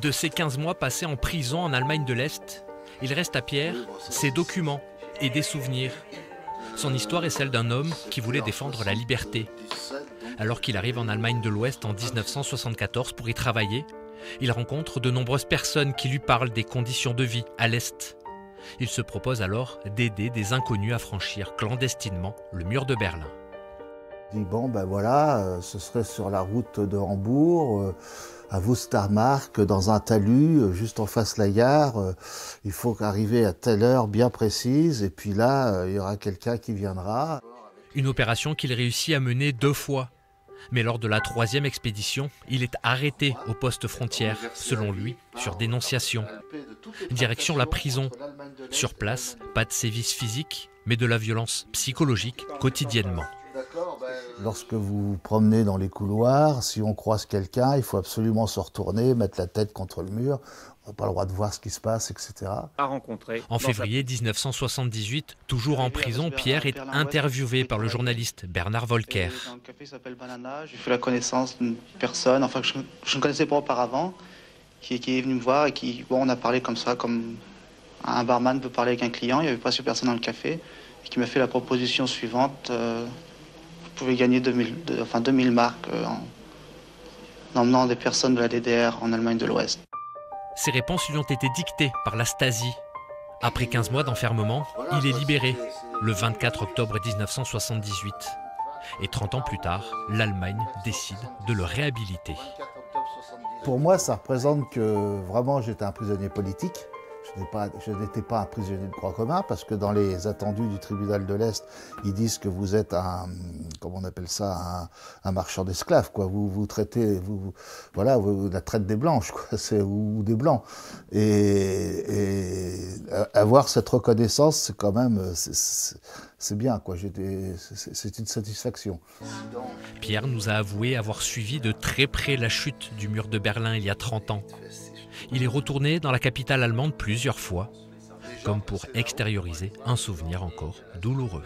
De ces 15 mois passés en prison en Allemagne de l'Est, il reste à Pierre ses documents et des souvenirs. Son histoire est celle d'un homme qui voulait défendre la liberté. Alors qu'il arrive en Allemagne de l'Ouest en 1974 pour y travailler, il rencontre de nombreuses personnes qui lui parlent des conditions de vie à l'Est. Il se propose alors d'aider des inconnus à franchir clandestinement le mur de Berlin. Il dit bon ben voilà, ce serait sur la route de Hambourg, à Wustermark, dans un talus, juste en face de la gare. Il faut arriver à telle heure bien précise et puis là, il y aura quelqu'un qui viendra. Une opération qu'il réussit à mener 2 fois. Mais lors de la 3e expédition, il est arrêté au poste frontière, selon lui, sur dénonciation. Direction la prison. Sur place, pas de sévices physiques, mais de la violence psychologique quotidiennement. Lorsque vous vous promenez dans les couloirs, si on croise quelqu'un, il faut absolument se retourner, mettre la tête contre le mur. On n'a pas le droit de voir ce qui se passe, etc. En février 1978, toujours en prison, Pierre est interviewé par le journaliste Bernard Volker. Dans le café qui s'appelle Banana, j'ai fait la connaissance d'une personne, enfin que je ne connaissais pas auparavant, qui est venue me voir et qui, bon, on a parlé comme ça, comme un barman peut parler avec un client. Il n'y avait pas de personne dans le café et qui m'a fait la proposition suivante. Vous pouvez gagner 2000 marques en emmenant des personnes de la DDR en Allemagne de l'Ouest. Ces réponses lui ont été dictées par la Stasi. Après 15 mois d'enfermement, il est libéré le 24 octobre 1978. Et 30 ans plus tard, l'Allemagne décide de le réhabiliter. Pour moi, ça représente que vraiment j'étais un prisonnier politique. Je n'étais pas un prisonnier de droit commun parce que dans les attendus du tribunal de l'Est, ils disent que vous êtes un, comment on appelle ça, un marchand d'esclaves, quoi. Vous traitez, voilà, la traite des blanches, quoi, ou des blancs. Et avoir cette reconnaissance, c'est quand même, c'est bien, quoi. C'est une satisfaction. Pierre nous a avoué avoir suivi de très près la chute du mur de Berlin il y a 30 ans. Il est retourné dans la capitale allemande plusieurs fois, comme pour extérioriser un souvenir encore douloureux.